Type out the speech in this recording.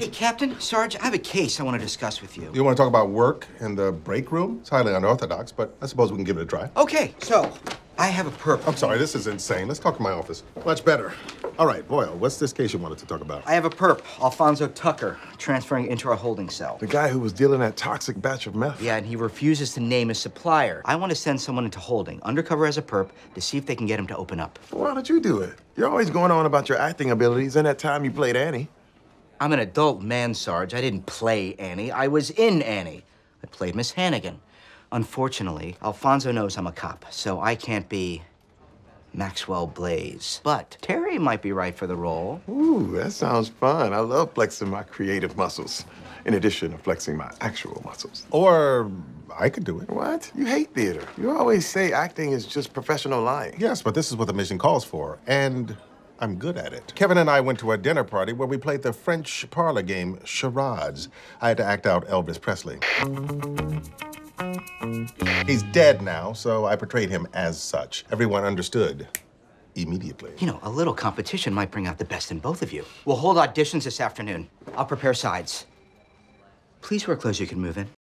Hey, Captain, Sarge, I have a case I want to discuss with you. You want to talk about work in the break room? It's highly unorthodox, but I suppose we can give it a try. Okay, so I have a purpose. I'm sorry, this is insane. Let's talk in my office. Much better. All right, Boyle, what's this case you wanted to talk about? I have a perp, Alfonso Tucker, transferring into our holding cell. The guy who was dealing that toxic batch of meth? Yeah, and he refuses to name his supplier. I want to send someone into holding, undercover as a perp, to see if they can get him to open up. Well, why don't you do it? You're always going on about your acting abilities and that time you played Annie. I'm an adult man, Sarge. I didn't play Annie. I was in Annie. I played Miss Hannigan. Unfortunately, Alfonso knows I'm a cop, so I can't be Maxwell Blaze. But Terry might be right for the role. Ooh, that sounds fun. I love flexing my creative muscles, in addition to flexing my actual muscles. Or I could do it. What? You hate theater. You always say acting is just professional lying. Yes, but this is what the mission calls for, and I'm good at it. Kevin and I went to a dinner party where we played the French parlor game, charades. I had to act out Elvis Presley. He's dead now, so I portrayed him as such. Everyone understood immediately. You know, a little competition might bring out the best in both of you. We'll hold auditions this afternoon. I'll prepare sides. Please wear clothes you can move in.